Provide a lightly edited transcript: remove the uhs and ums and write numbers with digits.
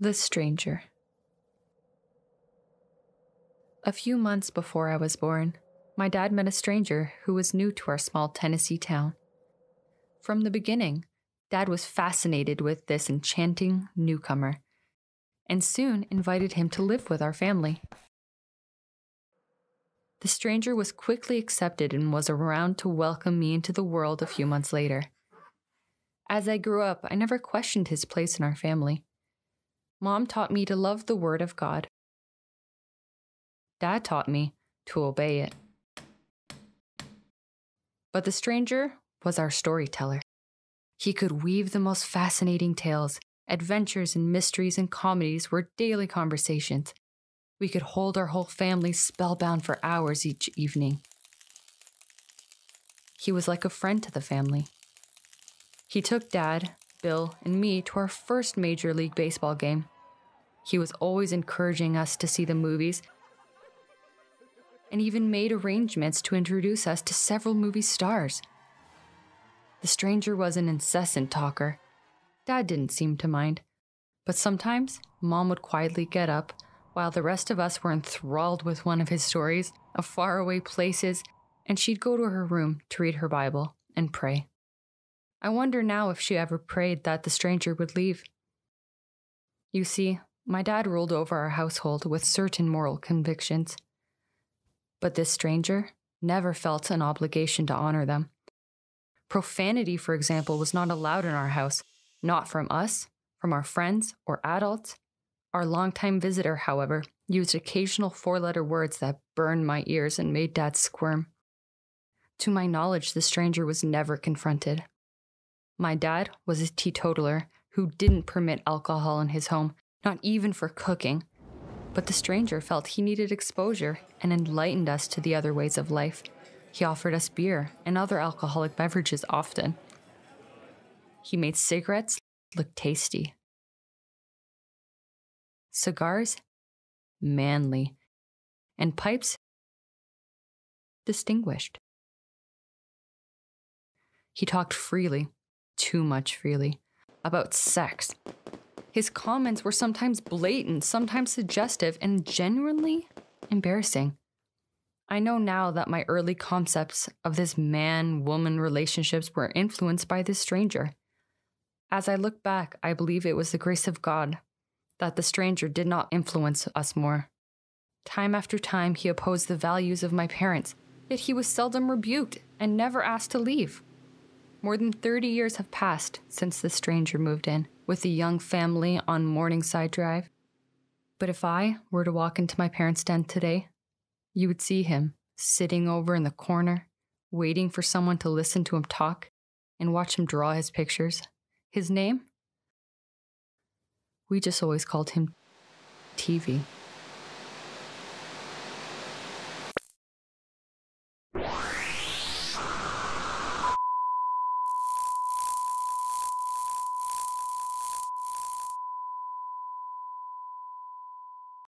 The Stranger. A few months before I was born, my dad met a stranger who was new to our small Tennessee town. From the beginning, Dad was fascinated with this enchanting newcomer, and soon invited him to live with our family. The stranger was quickly accepted and was around to welcome me into the world a few months later. As I grew up, I never questioned his place in our family. Mom taught me to love the Word of God. Dad taught me to obey it. But the stranger was our storyteller. He could weave the most fascinating tales. Adventures and mysteries and comedies were daily conversations. We could hold our whole family spellbound for hours each evening. He was like a friend to the family. He took Dad, Bill, and me to our first Major League Baseball game. He was always encouraging us to see the movies and even made arrangements to introduce us to several movie stars. The stranger was an incessant talker. Dad didn't seem to mind, but sometimes Mom would quietly get up while the rest of us were enthralled with one of his stories of faraway places, and she'd go to her room to read her Bible and pray. I wonder now if she ever prayed that the stranger would leave. You see, my dad ruled over our household with certain moral convictions, but this stranger never felt an obligation to honor them. Profanity, for example, was not allowed in our house, not from us, from our friends, or adults. Our longtime visitor, however, used occasional four-letter words that burned my ears and made Dad squirm. To my knowledge, the stranger was never confronted. My dad was a teetotaler who didn't permit alcohol in his home, not even for cooking. But the stranger felt he needed exposure and enlightened us to the other ways of life. He offered us beer and other alcoholic beverages often. He made cigarettes look tasty. Cigars, manly. And pipes, distinguished. He talked freely, too much freely, about sex. His comments were sometimes blatant, sometimes suggestive, and genuinely embarrassing. I know now that my early concepts of this man-woman relationships were influenced by this stranger. As I look back, I believe it was the grace of God that the stranger did not influence us more. Time after time, he opposed the values of my parents, yet he was seldom rebuked and never asked to leave. More than 30 years have passed since the stranger moved in with the young family on Morningside Drive. But if I were to walk into my parents' den today, you would see him sitting over in the corner, waiting for someone to listen to him talk and watch him draw his pictures. His name? We just always called him TV.